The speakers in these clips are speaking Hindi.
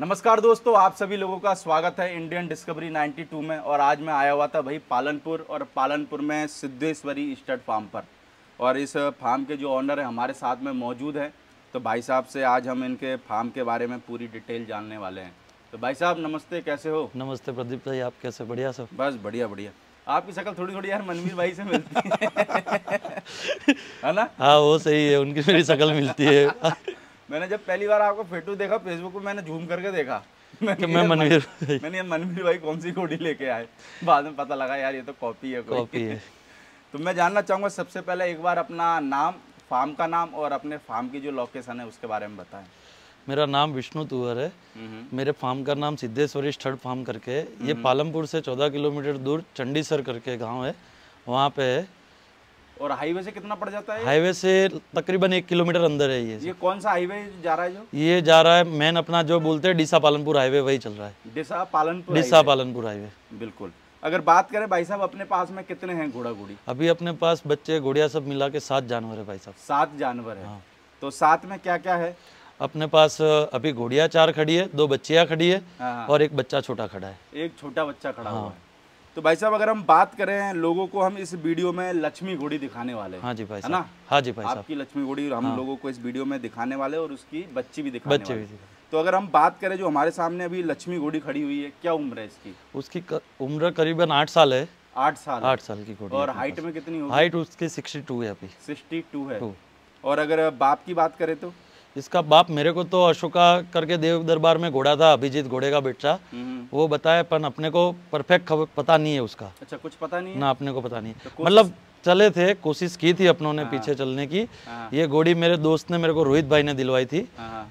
नमस्कार दोस्तों, आप सभी लोगों का स्वागत है इंडियन डिस्कवरी 92 में। और आज मैं आया हुआ था भाई पालनपुर, और पालनपुर में सिद्धेश्वरी स्टड फार्म पर। और इस फार्म के जो ऑनर है हमारे साथ में मौजूद है, तो भाई साहब से आज हम इनके फार्म के बारे में पूरी डिटेल जानने वाले हैं। तो भाई साहब नमस्ते, कैसे हो? नमस्ते प्रदीप भाई, आप कैसे? बढ़िया सब, बस बढ़िया बढ़िया। आपकी शक्ल थोड़ी थोड़ी यार मनवीर भाई से मिलती है ना? हाँ वो सही है, उनकी मेरी शक्ल मिलती है। मैंने जब पहली बार आपको फोटो देखा फेसबुक पे, मैंने झूम करके देखा कि मैं मनवीर भाई कौन सी कोडी लेके आए। बाद में पता लगा यार ये तो कॉपी है, कॉपी है। तो मैं जानना चाहूँगा सबसे पहले एक बार अपना नाम, फार्म का नाम और अपने फार्म की जो लोकेशन है उसके बारे में बताएं। मेरा नाम विष्णु तुवर है, मेरे फार्म का नाम सिद्धेश्वरी स्टड फार्म करके है। ये पालनपुर से 14 किलोमीटर दूर चंडीसर करके गाँव है, वहाँ पे है। और हाईवे से कितना पड़ जाता है? हाईवे से तकरीबन 1 किलोमीटर अंदर है ये। कौन सा हाईवे जा रहा है? जो ये जा रहा है मेन अपना जो बोलते हैं डिसा पालनपुर हाईवे, वही चल रहा है। डिसा पालनपुर हाईवे, बिल्कुल। अगर बात करें भाई साहब, अपने पास में कितने हैं घोड़ा घोड़ी? अभी अपने पास बच्चे घोड़िया सब मिला के 7 जानवर है भाई साहब। 7 जानवर है, तो 7 में क्या क्या है? अपने पास अभी घोड़िया 4 खड़ी है, 2 बच्चियाँ खड़ी है और 1 बच्चा छोटा खड़ा है। 1 छोटा बच्चा खड़ा हुआ है। तो भाई साहब अगर हम बात करें, लोगों को हम इस वीडियो में लक्ष्मी घोड़ी दिखाने वाले हैं। हाँ जी भाई साहब, है ना? हाँ जी भाई साहब, आपकी लक्ष्मी घोड़ी हम लोगों को इस वीडियो में दिखाने वाले और उसकी बच्ची भी दिखाने वाले। तो अगर हम बात करें, जो हमारे सामने अभी लक्ष्मी घोड़ी खड़ी हुई है, क्या उम्र है इसकी? उसकी उम्र करीबन 8 साल है। 8 साल की घोड़ी। और हाइट में कितनी होगी? हाइट उसकी 62 है अभी। 62 है। और अगर बाप की बात करें तो इसका बाप मेरे को तो अशोका करके देव दरबार में घोड़ा था, अभिजीत घोड़े का बेटा, वो बताया, पर अपने को परफेक्ट पता नहीं है उसका। अच्छा, कुछ पता नहीं है? ना, अपने को पता नहीं है। तो मतलब चले थे, कोशिश की थी अपनों ने पीछे चलने की। ये घोड़ी मेरे दोस्त ने, मेरे को रोहित भाई ने दिलवाई थी।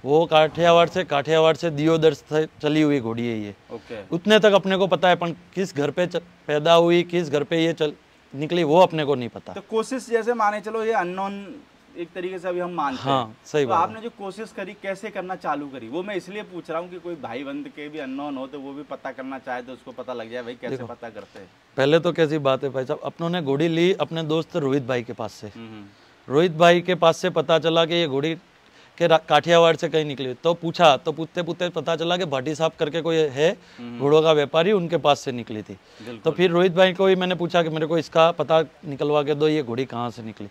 वो काठियावाड़ से दियोदर से चली हुई घोड़ी है ये। उतने तक अपने को पता है, पर किस घर पे पैदा हुई, किस घर पे ये निकली, वो अपने को नहीं पता। कोशिश जैसे माने चलो, ये अननोन एक तरीके से अभी हम मानते हैं। सही बात। तो आपने जो कोशिश करी, कैसे करना चालू करी, वो मैं इसलिए पूछ रहा हूँ कि कोई भाई बंद के भी अननोन हो तो वो भी पता करना चाहे तो उसको पता लग जाए भाई कैसे पता करते हैं। पहले तो कैसी बात है भाई साहब, अपनों ने घोड़ी ली अपने दोस्त रोहित भाई के पास से। रोहित भाई के पास से पता चला कि ये घोड़ी के काठियावाड़ से कहीं निकली। तो पूछा, तो पूछते पता चला कि भाटी साहब करके कोई है घोड़ों का व्यापारी, उनके पास से निकली थी। तो फिर रोहित भाई को ही मैंने पूछा कि मेरे को इसका पता निकलवा के दो, ये घोड़ी कहाँ से निकली।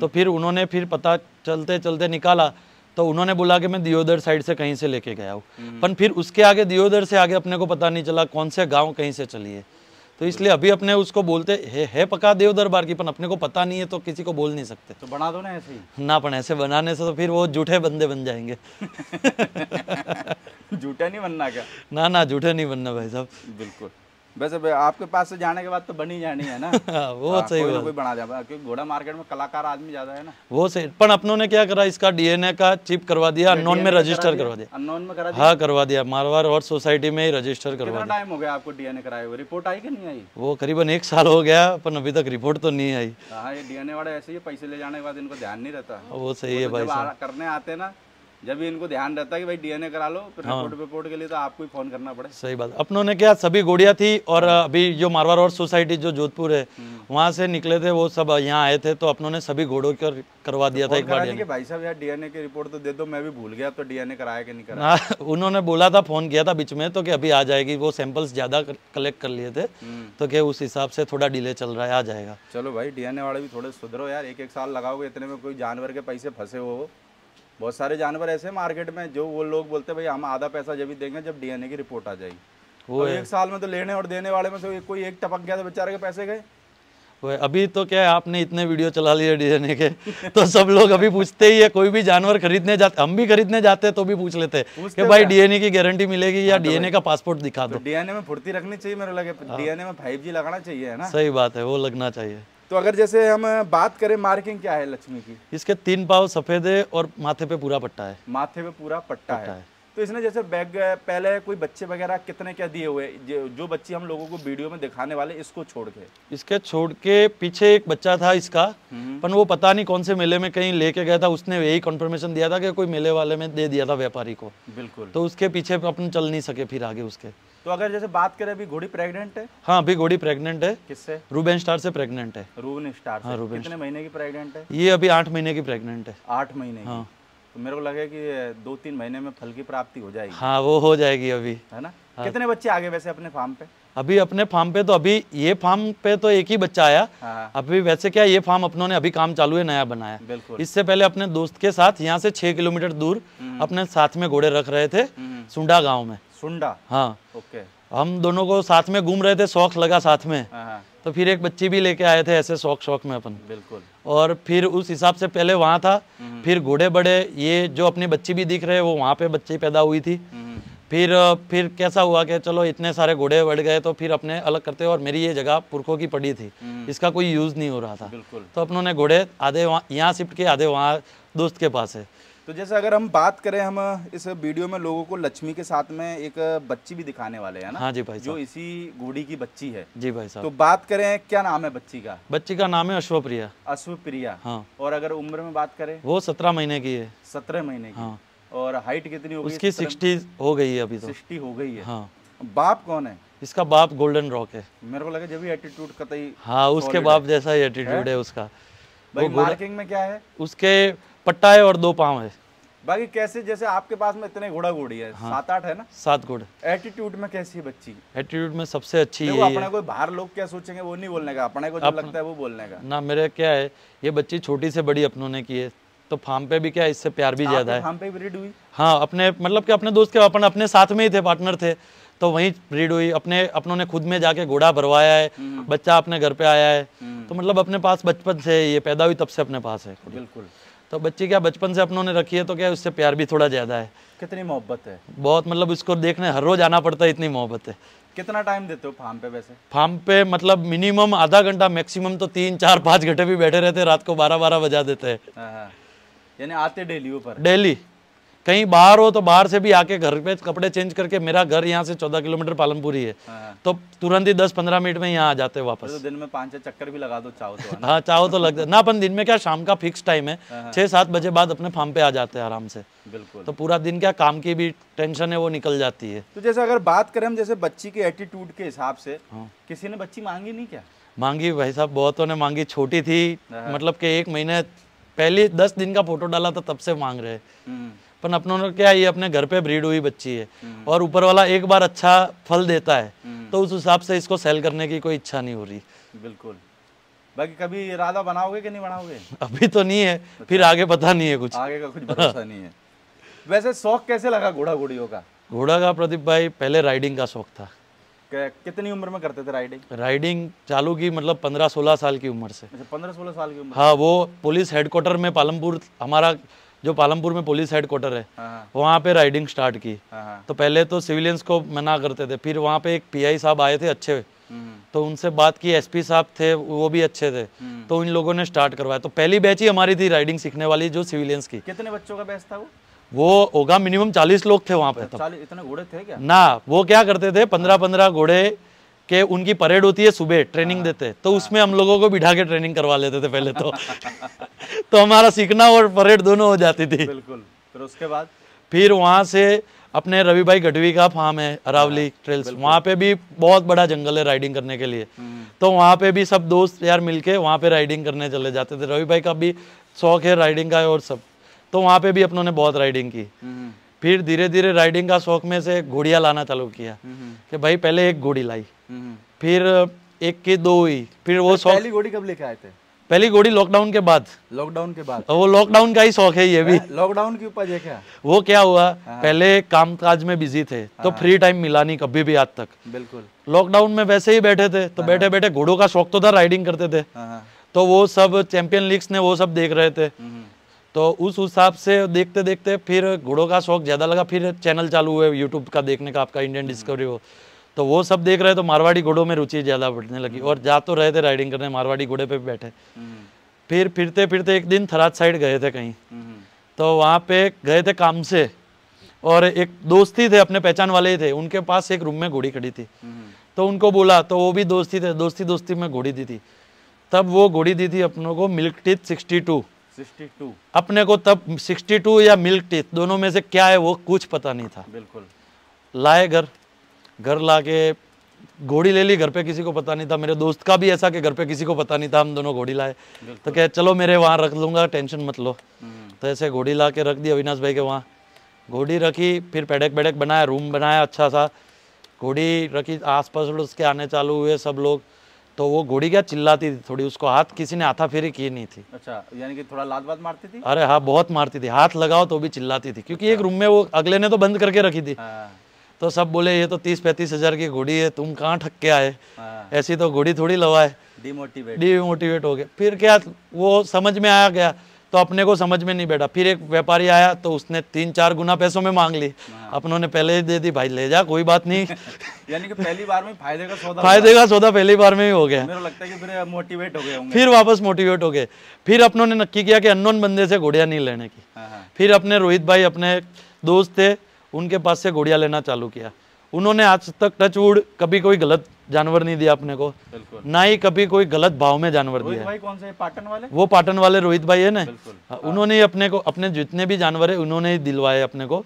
तो फिर उन्होंने पता चलते चलते निकाला, तो उन्होंने बोला कि मैं दियोदर साइड से कहीं से लेके गया हूँ। पर फिर उसके आगे दियोदर से आगे अपने को पता नहीं चला कौन से गाँव कहीं से चली है। तो इसलिए अभी अपने उसको बोलते है पका देव दरबार की, पर अपने को पता नहीं है तो किसी को बोल नहीं सकते। तो बना दो ना ऐसे ही। ना, पर ऐसे बनाने से तो फिर वो झूठे बंदे बन जाएंगे। झूठा नहीं बनना क्या? ना ना, झूठे नहीं बनना भाई साहब, बिल्कुल। वैसे आपके पास से जाने के बाद तो बनी जानी है ना। वो सही है, कोई बना जाएगा, क्योंकि घोड़ा मार्केट में कलाकार आदमी ज्यादा है ना। वो सही। पर अपनों ने क्या करा, इसका डीएनए का चिप करवा दिया, अननोन में रजिस्टर करवा दिया। अननोन में करा दिया? हाँ करवा दिया, मारवाड़ हॉर्स सोसाइटी में ही रजिस्टर करवा दिया। कितना टाइम हो गया आपको डीएनए कराए हुए? रिपोर्ट आई कि नहीं आई? वो करीबन 1 साल हो गया, पर अभी तक रिपोर्ट तो नहीं आई। हाँ, ये डीएनए वाले ऐसे ही पैसे ले जाने के बाद इनको ध्यान नहीं रहता। वो सही है भाई साहब, करने आते ना जब इनको ध्यान रहता है कि भाई डीएनए करा लो, फिर रिपोर्ट के लिए तो आपको ही फोन करना पड़े। सही बात। अपनों ने क्या, सभी घोड़ियाँ थी और अभी जो मारवाड़ हॉर्स सोसाइटी जो जोधपुर है वहाँ से निकले थे, वो सब यहाँ आए थे, तो अपनों ने सभी घोड़ों का करवा दिया था एक बार। भाई साहब यार डीएनए की रिपोर्ट तो दे दो, मैं भी भूल गया, तो डीएनए कराया कि नहीं कराया। उन्होंने बोला था, फोन किया था बीच में तो, कि अभी आ जाएगी। वो सैंपल्स ज्यादा कलेक्ट कर लिए थे, तो क्या उस हिसाब से थोड़ा डिले चल रहा है, आ जाएगा। चलो भाई, डीएनए वाले भी थोड़े सुधरो यार, 1 साल लगाओगे इतने में कोई जानवर के पैसे फंसे हो। बहुत सारे जानवर ऐसे मार्केट में जो वो लोग बोलते हैं भाई हम आधा पैसा जब भी देंगे जब डीएनए की रिपोर्ट आ जाएगी। वो तो 1 साल में तो लेने और देने वाले में से कोई एक टपक गया तो बेचारे के पैसे गए। अभी तो क्या है, आपने इतने वीडियो चला लिए डीएनए के, तो सब लोग अभी पूछते ही है। कोई भी जानवर खरीदने जाते, हम भी खरीदने जाते तो भी पूछ लेते कि भाई डीएनए की गारंटी मिलेगी या डीएनए का पासपोर्ट दिखा दो। डीएनए में फुर्ती रखनी चाहिए मेरे लगे, डीएनए में 5G लगाना चाहिए, है ना? सही बात है, वो लगना चाहिए। तो अगर जैसे हम बात करें, मार्किंग क्या है लक्ष्मी की? इसके 3 पाव सफेद है और माथे पे पूरा पट्टा है। माथे पे पूरा पट्टा है। तो इसने जैसे बैग पहले कोई बच्चे वगैरह कितने क्या दिए हुए, जो बच्चे हम लोगों को वीडियो में दिखाने वाले, इसको छोड़ के? इसके छोड़ के पीछे एक बच्चा था इसका, पर वो पता नहीं कौन से मेले में कहीं लेके गया था। उसने यही कंफर्मेशन दिया था कि कोई मेले वाले में दे दिया था व्यापारी को, बिल्कुल। तो उसके पीछे अपन चल नहीं सके फिर आगे उसके। तो अगर जैसे बात करें, अभी घोड़ी प्रेग्नेंट है? हाँ, अभी घोड़ी प्रेग्नेंट है। किससे? रूबेन स्टार से प्रेग्नेंट है। रूबेन स्टार से? हाँ, रूबेन। कितने महीने की प्रेग्नेंट है ये? अभी 8 महीने की प्रेग्नेंट है। 8 महीने? हाँ। तो मेरे को लगे कि 2-3 महीने में फल की प्राप्ति हो जाएगी। हाँ वो हो जाएगी अभी, है ना। हाँ। कितने बच्चे आ गए वैसे अपने फार्म पे? अभी अपने फार्म पे तो अभी ये फार्म पे तो एक ही बच्चा आया। हाँ। अभी वैसे क्या ये फार्म अपनों ने अभी काम चालू है नया बनाया। बिल्कुल। इससे पहले अपने दोस्त के साथ यहाँ से 6 किलोमीटर दूर अपने साथ में घोड़े रख रहे थे सुंडा गाँव में। सुंडा, हाँ ओके। हम दोनों को साथ में घूम रहे थे, शौक लगा साथ में, तो फिर एक बच्ची भी लेके आए थे ऐसे शौक में अपन। बिल्कुल। और फिर उस हिसाब से पहले वहाँ था, फिर घोड़े बड़े, ये जो अपनी बच्ची भी दिख रहे वो वहाँ पे बच्ची पैदा हुई थी। फिर कैसा हुआ कि चलो इतने सारे घोड़े बढ़ गए तो फिर अपने अलग करते, और मेरी ये जगह पुरखों की पड़ी थी, इसका कोई यूज नहीं हो रहा था। बिल्कुल। तो अपनों ने घोड़े आधे यहाँ शिफ्ट किए, आधे वहाँ दोस्त के पास है। तो जैसे अगर हम बात करें, हम इस वीडियो में लोगों को लक्ष्मी के साथ में एक बच्ची भी दिखाने वाले हैं ना। हाँ जी भाई साहब, जो इसी घोड़ी की बच्ची है। जी भाई साहब। तो बात करें क्या नाम है बच्ची का? बच्ची का नाम है अश्वप्रिया। अश्वप्रिया, हाँ। और अगर उम्र में बात करें, वो 17 महीने की है। 17 महीने की, हाँ। और हाइट कितनी होगी उसकी? 60 हो गई है अभी तो। 60 हो गई है, हाँ। बाप कौन है इसका? बाप गोल्डन रॉक है। मेरे को लगा जब एटीट्यूड कतई, हाँ उसके बाप जैसा ही एटीट्यूड है उसका। मार्किंग में क्या है? उसके पट्टा है और 2 पाँव है। बाकी कैसे, जैसे आपके पास में इतने घोड़ा घोड़ी है, हाँ, 7-8 है ना? 7 घोड़े। एटीट्यूड में कैसी है बच्ची? एटीट्यूड में सबसे अच्छी है। अपने कोई बाहर लोग क्या सोचेंगे वो नहीं बोलने का, अपने को जो लगता है वो बोलने का ना। मेरे क्या है, ये बच्ची छोटी से बड़ी अपनों ने की है, तो फार्म पे भी क्या इससे प्यार भी ज्यादा है। फार्म पे ब्रीड हुई? हाँ, अपने मतलब कि अपने दोस्त के अपन अपने साथ में ही थे, पार्टनर थे, तो वहीं ब्रीड हुई। अपने अपनों ने खुद में जाके घोड़ा भरवाया है, बच्चा अपने घर पे आया है, तो मतलब अपने पास बचपन से ये पैदा हुई, तब से अपने पास है। बिल्कुल। तो बच्ची क्या बचपन से अपनों ने रखी है, तो क्या उससे प्यार भी थोड़ा ज्यादा है। कितनी मोहब्बत है? बहुत, मतलब उसको देखने हर रोज आना पड़ता है, इतनी मोहब्बत है। कितना टाइम देते हो फार्म पे वैसे? फार्म पे मतलब मिनिमम आधा घंटा, मैक्सिमम तो 3-4-5 घंटे भी बैठे रहते हैं, रात को 12-12 बजा देते हैं। यानी आते डेली ऊपर? डेली। कहीं बाहर हो तो बाहर से भी आके घर पे कपड़े चेंज करके, मेरा घर यहाँ से 14 किलोमीटर पालनपुर ही है, तो तुरंत ही 10-15 मिनट में यहाँ आ जाते हैं वापस। तो दिन में 5-6 चक्कर भी लगा दो चाहो तो। हाँ चाहो तो लग जाए ना। अपन दिन में क्या शाम का फिक्स टाइम है, 6-7 बजे बाद अपने फार्म पे आ जाते हैं आराम से। बिल्कुल। तो पूरा दिन क्या काम की भी टेंशन है वो निकल जाती है। तो जैसे अगर बात करें हम जैसे बच्ची के एटीट्यूड के हिसाब से, किसी ने बच्ची मांगी नहीं क्या? मांगी भाई साहब, बहुतों ने मांगी। छोटी थी, मतलब के 1 महीने पहले 10 दिन का फोटो डाला था तब से मांग रहे, पर अपनों ने क्या ये अपने घर पे ब्रीड हुई बच्ची है, और ऊपर वाला एक बार अच्छा फल देता है तो उस हिसाब से इसको सेल करने की कोई इच्छा नहीं हो रही। बिल्कुल। बाकी कभी इरादा बनाओगे कि नहीं बनाओगे? अभी तो नहीं है, फिर आगे पता नहीं है, कुछ आगे का कुछ भरोसा नहीं है। वैसे शौक कैसे लगा घोड़ा घोड़ियों का? घोड़ा का प्रदीप भाई पहले राइडिंग का शौक था। कितनी उम्र में करते थे राइडिंग? राइडिंग चालू की मतलब 15-16 साल की उम्र से। 15-16 साल की उम्र? हाँ, वो पुलिस हेडक्वार्टर में पालनपुर, हमारा जो पालनपुर में पुलिस हेडक्वार्टर है वहाँ पे राइडिंग स्टार्ट की। तो पहले तो सिविलियंस को मना करते थे, फिर वहाँ पे एक पीआई साहब आए थे अच्छे, तो उनसे बात की, एसपी साहब थे वो भी अच्छे थे, तो इन लोगों ने स्टार्ट करवाया। तो पहली बैच ही हमारी थी राइडिंग सीखने वाली जो सिविलियंस की। कितने बच्चों का बैच था वो होगा मिनिमम 40 लोग थे वहाँ पे। तो इतने घोड़े थे क्या? ना, वो क्या करते थे 15-15 घोड़े के उनकी परेड होती है सुबह, ट्रेनिंग देते हैं, तो उसमें हम लोगों को बिठा के ट्रेनिंग करवा लेते थे पहले तो। तो हमारा सीखना और परेड दोनों हो जाती थी। बिल्कुल। फिर उसके बाद फिर वहाँ से अपने रवि भाई गढ़वी का फार्म है अरावली ट्रेल्स, वहाँ पे भी बहुत बड़ा जंगल है राइडिंग करने के लिए, तो वहाँ पे भी सब दोस्त यार मिलके वहाँ पे राइडिंग करने चले जाते थे। रवि भाई का भी शौक है राइडिंग का और सब, तो वहाँ पे भी अपनों ने बहुत राइडिंग की। फिर धीरे धीरे राइडिंग का शौक में से घोड़िया लाना चालू किया कि भाई पहले एक घोड़ी लाई, फिर एक की 2 हुई, फिर वो शौक। पहली घोड़ी कब लेके आए थे? पहली घोड़ी लॉकडाउन के बाद। लॉकडाउन के बाद? वो लॉकडाउन का ही शौक है ये भी। लॉकडाउन के ऊपर क्या वो क्या हुआ, पहले काम काज में बिजी थे तो फ्री टाइम मिला नहीं कभी भी आज तक। बिल्कुल। लॉकडाउन में वैसे ही बैठे थे, तो बैठे बैठे घोड़ों का शौक तो था, राइडिंग करते थे, तो वो सब चैंपियन लीग्स ने वो सब देख रहे थे, तो उस हिसाब से देखते देखते फिर घोड़ों का शौक ज़्यादा लगा। फिर चैनल चालू हुए यूट्यूब का देखने का, आपका इंडियन डिस्कवरी हो, तो वो सब देख रहे, तो मारवाड़ी घोड़ों में रुचि ज़्यादा बढ़ने लगी, और जा तो रहे थे राइडिंग करने मारवाड़ी घोड़े पे बैठे। फिर फिरते फिरते एक दिन थराद साइड गए थे कहीं, तो वहाँ पे गए थे काम से, और एक दोस्त ही थे अपने पहचान वाले ही थे, उनके पास एक रूम में घोड़ी खड़ी थी, तो उनको बोला, तो वो भी दोस्ती थे, दोस्ती दोस्ती में घोड़ी दी थी, तब वो घोड़ी दी थी अपनों को मिल्क टीथ 62। अपने को तब 62 या मिल्क टीथ दोनों में से क्या है वो कुछ पता नहीं था। बिल्कुल। लाए घर, घर लाके घोड़ी ले ली, घर पे किसी को पता नहीं था, मेरे दोस्त का भी ऐसा कि घर पे किसी को पता नहीं था, हम दोनों घोड़ी लाए तो कह चलो मेरे वहाँ रख लूँगा, टेंशन मत लो। तो ऐसे घोड़ी ला के रख दी अविनाश भाई के वहाँ, घोड़ी रखी, फिर पेडक बेडक बनाया, रूम बनाया अच्छा सा, घोड़ी रखी, आसपास उसके आने चालू हुए सब लोग, तो वो घोड़ी क्या चिल्लाती थी थोड़ी, उसको हाथ किसी ने हाथाफेरी की नहीं थी। अच्छा, यानी कि थोड़ा लात बात मारती थी? अरे हाँ, बहुत मारती थी, हाथ लगाओ तो भी चिल्लाती थी, क्योंकि एक रूम में वो अगले ने तो बंद करके रखी थी। तो सब बोले ये तो 30-35 हज़ार की घोड़ी है, तुम कहाँ ठक के आए, ऐसी तो घोड़ी थोड़ी लवाए। डिमोटिवेट हो गए। फिर क्या वो समझ में आ गया तो अपने को समझ में नहीं बैठा, फिर एक व्यापारी आया तो उसने 3-4 गुना पैसों में मांग ली, अपनों ने पहले ही दे दी, भाई ले जा कोई बात नहीं। यानी कि पहली बार में फायदे का सौदा पहली बार में ही हो गया। मेरे लगता है कि फिर मोटिवेट हो गए होंगे। फिर वापस मोटिवेट हो गए, फिर अपनों ने नक्की किया कि अननोन बंदे से घोड़ियाँ नहीं लेने की। फिर अपने रोहित भाई अपने दोस्त थे, उनके पास से घोड़ियाँ लेना चालू किया। उन्होंने आज तक टचवुड कभी कोई गलत जानवर नहीं दिया अपने को, ना ही कभी कोई गलत भाव में जानवर दिया। रोहित भाई कौन से, पाटन वाले? वो पाटन वाले रोहित भाई है ना, उन्होंने ही अपने को, अपने जितने भी जानवर है उन्होंने ही दिलवाए अपने को,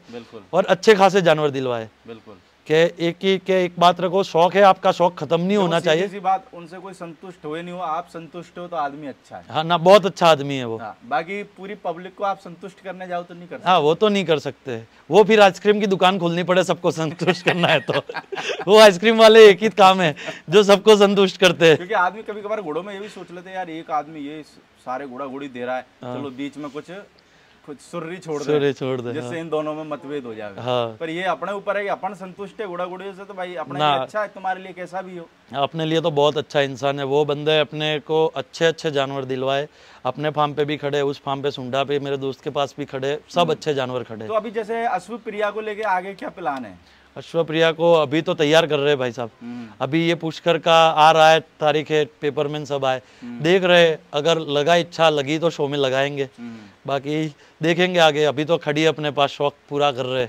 और अच्छे खासे जानवर दिलवाए। के एक बात रखो, शौक है आपका, शौक खत्म नहीं होना चाहिए। इसी बात, उनसे कोई संतुष्ट हुए नहीं हो, आप संतुष्ट हो तो आदमी अच्छा है। हाँ ना, बहुत अच्छा आदमी है वो। बाकी पूरी पब्लिक को आप संतुष्ट करने जाओ तो नहीं कर सकते। हाँ, वो तो नहीं कर सकते, वो फिर आइसक्रीम की दुकान खोलनी पड़े सबको संतुष्ट करना है तो। वो आइसक्रीम वाले एक ही काम है जो सबको संतुष्ट करते है, क्योंकि आदमी कभी कभार घोड़ों में ये भी सोच लेते हैं यार एक आदमी ये सारे घोड़ा घोड़ी दे रहा है, चलो बीच में कुछ सुर्री छोड़ दे जिससे इन दोनों में मतभेद हो जाएगा। पर ये अपने ऊपर है कि अपन संतुष्ट है घोड़ा घोड़ी से तो भाई अपने लिए अच्छा है, तुम्हारे लिए कैसा भी हो। अपने लिए तो बहुत अच्छा इंसान है वो बंदे, अपने को अच्छे अच्छे जानवर दिलवाए, अपने फार्म पे भी खड़े, उस फार्म पे सुंडा पे मेरे दोस्त के पास भी खड़े, सब अच्छे जानवर खड़े। तो अभी जैसे अश्वप्रिया को लेके आगे क्या प्लान है? अश्वप्रिया को अभी तो तैयार कर रहे हैं भाई साहब, अभी ये पुष्कर का आ रहा है तारीख है, पेपर में सब आए, देख रहे, अगर लगा इच्छा लगी तो शो में लगाएंगे, बाकी देखेंगे आगे। अभी तो खड़ी अपने पास, शौक पूरा कर रहे।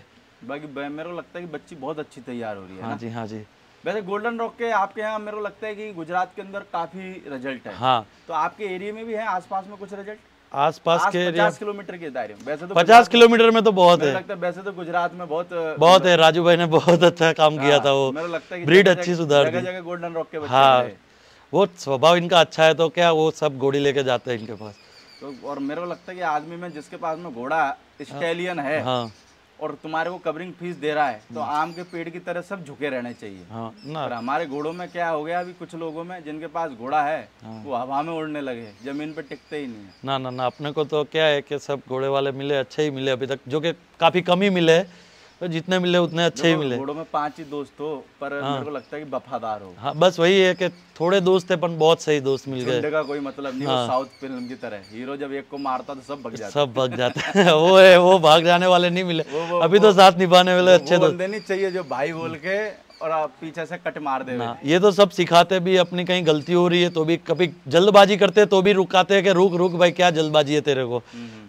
बाकी मेरे को लगता है कि बच्ची बहुत अच्छी तैयार हो रही है। हाँ जी, हाँ जी। वैसे गोल्डन रॉक के आपके यहाँ मेरे को लगता है कि गुजरात के अंदर काफी रिजल्ट है। हाँ, तो आपके एरिया में भी है आसपास में कुछ रिजल्ट? आसपास के 50 किलोमीटर के दायरे में, वैसे तो 50 किलोमीटर में तो बहुत है। वैसे तो गुजरात में बहुत है, राजू भाई ने बहुत अच्छा काम किया था, वो ब्रीड अच्छी सुधार दी गोल्डन रॉक के। हाँ, वो स्वभाव इनका अच्छा है तो क्या वो सब घोड़ी लेके जाते हैं इनके पास तो। और मेरे को लगता है कि आदमी में जिसके पास में घोड़ा स्टैलियन है और तुम्हारे को कवरिंग फीस दे रहा है तो आम के पेड़ की तरह सब झुके रहने चाहिए। पर हमारे घोड़ों में क्या हो गया, अभी कुछ लोगों में जिनके पास घोड़ा है वो हवा में उड़ने लगे, जमीन पे टिकते ही नहीं। ना ना ना, अपने को तो क्या है कि सब घोड़े वाले मिले, अच्छे ही मिले अभी तक, जो कि काफी कम ही मिले, तो जितने मिले उतने अच्छे ही मिले। घोड़ों में 5 ही दोस्त हो, पर मेरे को लगता है कि वफादार हो। हाँ, बस वही है कि थोड़े दोस्त है पर बहुत सही दोस्त मिल गए का कोई मतलब नहीं। वो साउथ फिल्म की तरह हीरो जब एक को मारता तो सब भाग जाते हैं। वो है, वो भाग जाने वाले नहीं मिले अभी तो, साथ निभाने वाले अच्छे दोस्त नहीं चाहिए जो भाई बोल के और आप पीछे से कट मार दे। ये तो सब सिखाते भी, अपनी कहीं गलती हो रही है तो भी, कभी जल्दबाजी करते तो भी रुकाते है कि रुक भाई क्या जल्दबाजी है तेरे को,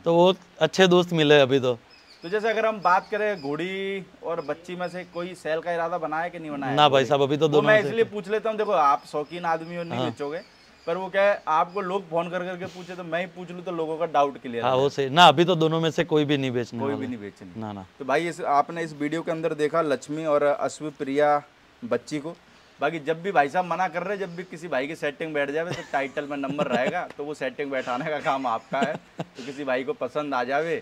तो वो अच्छे दोस्त मिले अभी तो। तो जैसे अगर हम बात करें घोड़ी और बच्ची में से कोई सेल का इरादा बनाया कि नहीं बनाया? ना भाई साहब, अभी तो दोनों। मैं इसलिए पूछ लेता हूँ, देखो आप शौकीन आदमी हो, नहीं बेचोगे, पर वो क्या है आपको लोग फोन कर करके पूछे तो मैं ही पूछ लूँ तो लोगों का डाउट क्लियर। हाँ, वो सही ना, अभी तो दोनों में से कोई भी नहीं बेचना ना। तो भाई आपने इस वीडियो के अंदर देखा लक्ष्मी और अश्वप्रिया बच्ची को। बाकी जब भी भाई साहब मना कर रहे हैं, जब भी किसी भाई की सेटिंग बैठ जाए तो टाइटल में नंबर रहेगा, तो वो सेटिंग बैठाने का काम आपका है। तो किसी भाई को पसंद आ जाए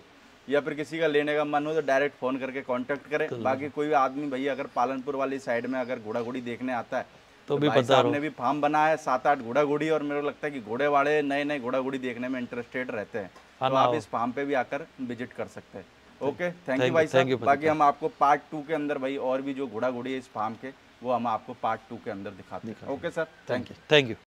या फिर किसी का लेने का मन हो तो डायरेक्ट फोन करके कांटेक्ट करें। बाकी कोई आदमी भैया अगर पालनपुर वाली साइड में अगर घोड़ा घोड़ी देखने आता है तो भी पता है, भी फार्म बनाया है 7-8 घोड़ा घोड़ी, और मेरे को लगता है कि घोड़े वाले नए नए घोड़ा घोड़ी देखने में इंटरेस्टेड रहते हैं, तो आप इस फार्म पे भी आकर विजिट कर सकते हैं। ओके, थैंक यू भाई साहब। बाकी हम आपको पार्ट 2 के अंदर भाई और भी जो घोड़ा घोड़ी है इस फार्म के, वो हम आपको पार्ट 2 के अंदर दिखाते हैं। Okay sir, thank you.